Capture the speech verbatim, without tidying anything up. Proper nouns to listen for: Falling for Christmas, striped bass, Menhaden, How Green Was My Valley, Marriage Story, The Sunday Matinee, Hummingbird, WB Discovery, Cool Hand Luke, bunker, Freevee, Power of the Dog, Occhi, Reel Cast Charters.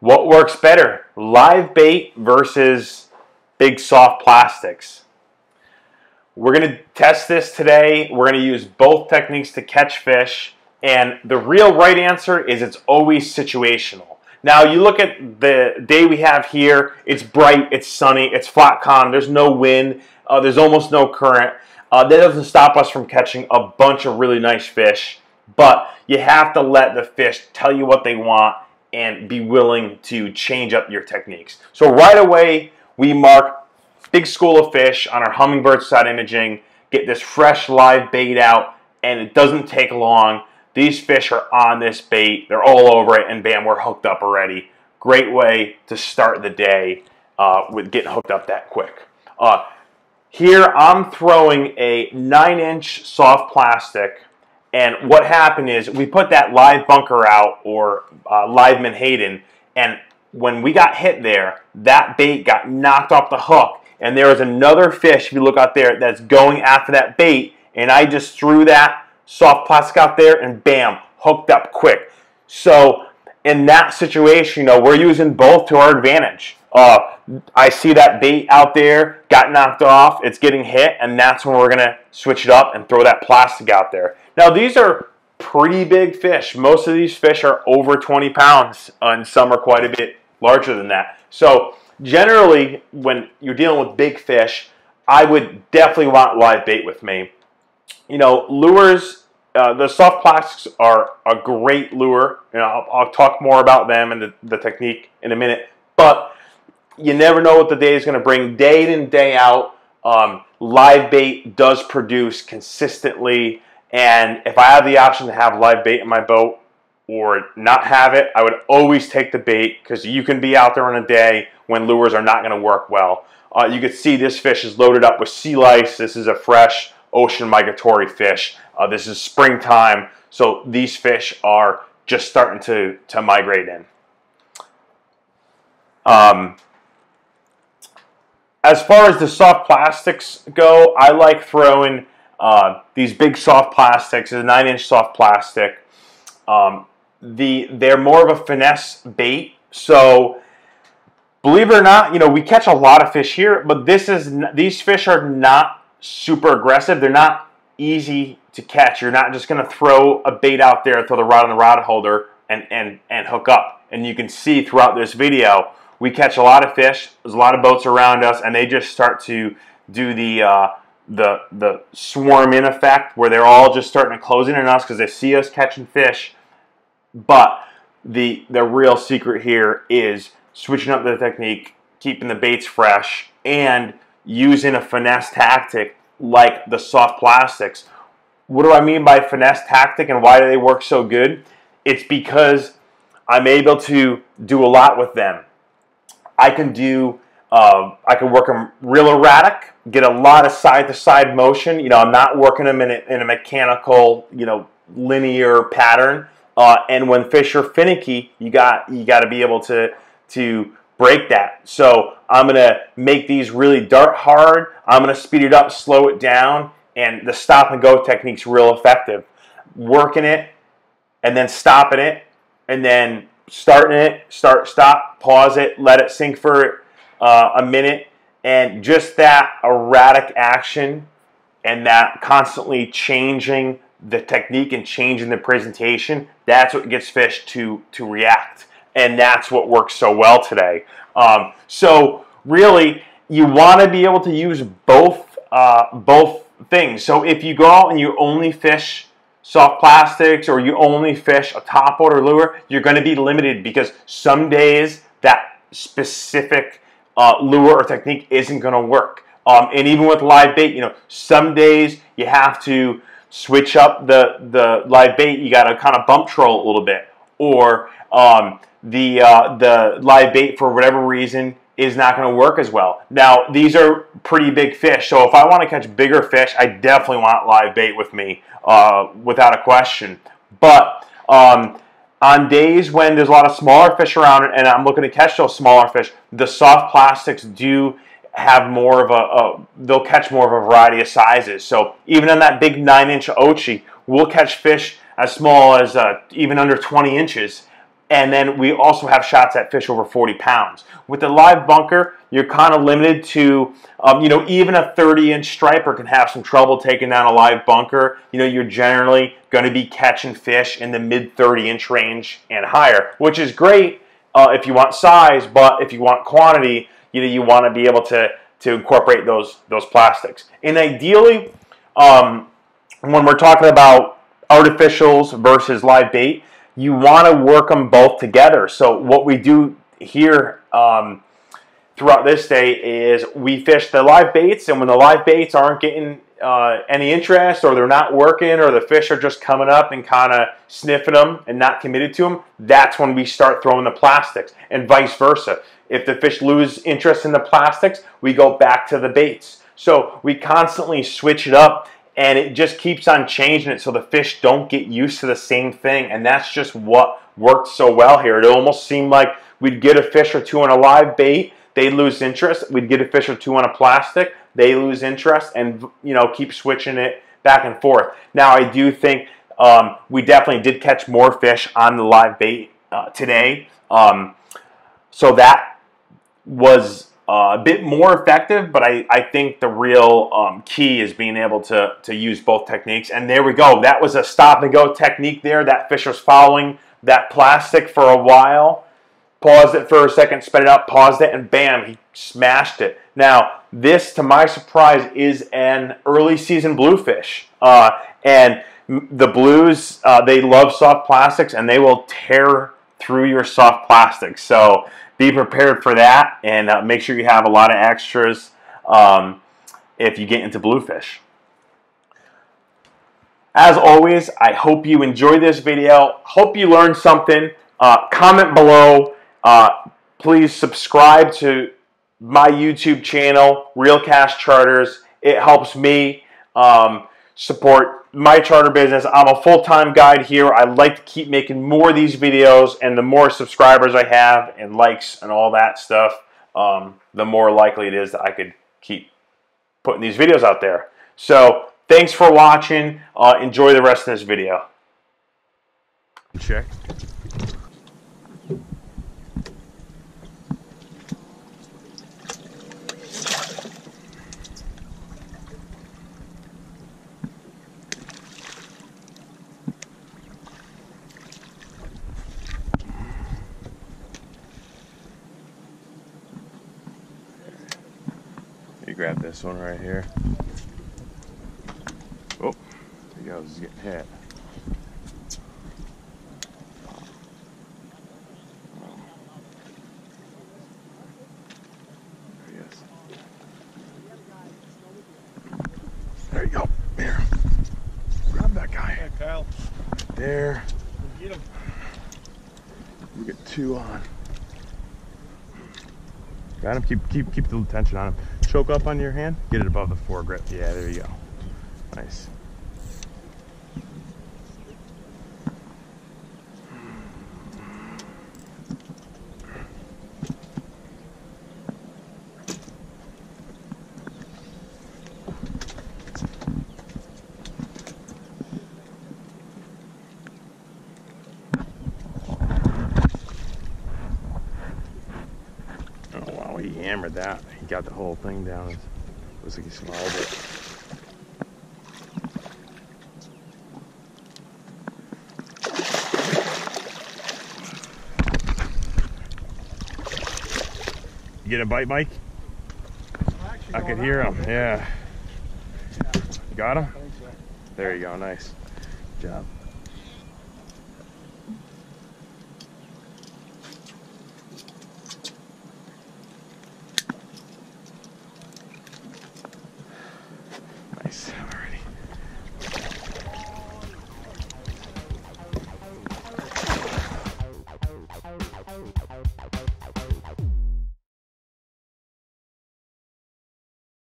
What works better, live bait versus big soft plastics? We're going to test this today. We're going to use both techniques to catch fish, and the real right answer is it's always situational. Now, you look at the day we have here, it's bright, it's sunny, it's flat calm, there's no wind, uh, there's almost no current. Uh, that doesn't stop us from catching a bunch of really nice fish, but you have to let the fish tell you what they want and be willing to change up your techniques. So right away, we mark big school of fish on our Hummingbird side imaging, get this fresh live bait out, and it doesn't take long. These fish are on this bait, they're all over it, and bam, we're hooked up already. Great way to start the day uh, with getting hooked up that quick. Uh, here I'm throwing a nine inch soft plastic, and what happened is we put that live bunker out, or uh, live Menhaden, and when we got hit there, that bait got knocked off the hook, and there is another fish, if you look out there, that's going after that bait, and I just threw that soft plastic out there, and bam, hooked up quick. So in that situation, you know, we're using both to our advantage. Uh, I see that bait out there, got knocked off, it's getting hit, and that's when we're going to switch it up and throw that plastic out there. Now, these are pretty big fish. Most of these fish are over twenty pounds, and some are quite a bit larger than that. So generally, when you're dealing with big fish, I would definitely want live bait with me. You know, lures, Uh, the soft plastics are a great lure. You know, I'll, I'll talk more about them and the, the technique in a minute. But you never know what the day is going to bring. Day in, day out, um, live bait does produce consistently. And if I have the option to have live bait in my boat or not have it, I would always take the bait, because you can be out there on a day when lures are not going to work well. Uh, you can see this fish is loaded up with sea lice. This is a fresh ocean migratory fish. Uh, this is springtime, so these fish are just starting to, to migrate in. Um, as far as the soft plastics go, I like throwing uh, these big soft plastics. It's a nine inch soft plastic. Um, the, they're more of a finesse bait, so believe it or not, you know, we catch a lot of fish here, but this is, these fish are not super aggressive. They're not easy to catch. You're not just going to throw a bait out there, throw the rod on the rod holder, and, and, and hook up. And you can see throughout this video, we catch a lot of fish. There's a lot of boats around us, and they just start to do the, uh, the, the swarm in effect, where they're all just starting to close in on us because they see us catching fish. But the, the real secret here is switching up the technique, keeping the baits fresh, and using a finesse tactic like the soft plastics. What do I mean by finesse tactic, and why do they work so good? It's because I'm able to do a lot with them. I can do, uh, I can work them real erratic, get a lot of side-to-side motion. You know, I'm not working them in a, in a mechanical, you know, linear pattern. Uh, and when fish are finicky, you got you got to be able to to. break that. So I'm going to make these really dart hard. I'm going to speed it up, slow it down, and the stop and go technique's real effective. Working it, and then stopping it, and then starting it, start, stop, pause it, let it sink for uh, a minute, and just that erratic action and that constantly changing the technique and changing the presentation, that's what gets fish to, to react. And that's what works so well today. Um, so really, you want to be able to use both uh, both things. So if you go out and you only fish soft plastics, or you only fish a topwater lure, you're going to be limited, because some days that specific uh, lure or technique isn't going to work. Um, and even with live bait, you know, some days you have to switch up the the live bait. You got to kind of bump troll a little bit, or um, the uh, the live bait for whatever reason is not going to work as well. Now, these are pretty big fish, so if I want to catch bigger fish, I definitely want live bait with me, uh, without a question. But um, on days when there's a lot of smaller fish around and I'm looking to catch those smaller fish, the soft plastics do have more of a, a they'll catch more of a variety of sizes. So even on that big nine inch Occhi, we'll catch fish as small as uh, even under twenty inches. And then we also have shots at fish over forty pounds. With the live bunker, you're kind of limited to, um, you know, even a thirty inch striper can have some trouble taking down a live bunker. You know, you're generally going to be catching fish in the mid thirty inch range and higher, which is great uh, if you want size, but if you want quantity, you know, you want to be able to, to incorporate those, those plastics. And ideally, um, when we're talking about artificials versus live bait, you want to work them both together. So what we do here um, throughout this day is we fish the live baits, and when the live baits aren't getting uh, any interest, or they're not working, or the fish are just coming up and kind of sniffing them and not committed to them, that's when we start throwing the plastics, and vice versa. If the fish lose interest in the plastics, we go back to the baits. So we constantly switch it up, and it just keeps on changing it so the fish don't get used to the same thing. And that's just what worked so well here. It almost seemed like we'd get a fish or two on a live bait, they'd lose interest. We'd get a fish or two on a plastic, they lose interest, and, you know, keep switching it back and forth. Now, I do think um, we definitely did catch more fish on the live bait uh, today. Um, so that was Uh, a bit more effective, but I, I think the real um, key is being able to, to use both techniques. And there we go. That was a stop-and-go technique there. That fish was following that plastic for a while, paused it for a second, sped it out, paused it, and bam, he smashed it. Now, this, to my surprise, is an early-season bluefish. Uh, and the blues, uh, they love soft plastics, and they will tear through your soft plastics. So be prepared for that, and uh, make sure you have a lot of extras um, if you get into bluefish. As always, I hope you enjoyed this video. Hope you learned something. Uh, comment below. Uh, please subscribe to my YouTube channel, Reel Cast Charters. It helps me um, support my charter business. I'm a full-time guide here. I like to keep making more of these videos, and the more subscribers I have and likes and all that stuff, um, the more likely it is that I could keep putting these videos out there. So thanks for watching. Uh, enjoy the rest of this video. Check. Grab this one right here. Oh, there he goes, he's getting hit. There he is. There you go, here. Grab that guy. Yeah, Kyle. Right there. Get him. We'll get two on. Got him, keep, keep, keep the tension on him. Choke up on your hand, get it above the foregrip. Yeah, there you go. Nice. Oh, wow, he hammered that. Got the whole thing down. It looks like he swallowed it. You get a bite, Mike? I could hear him. Yeah. Got him? There you go. Nice. Good job.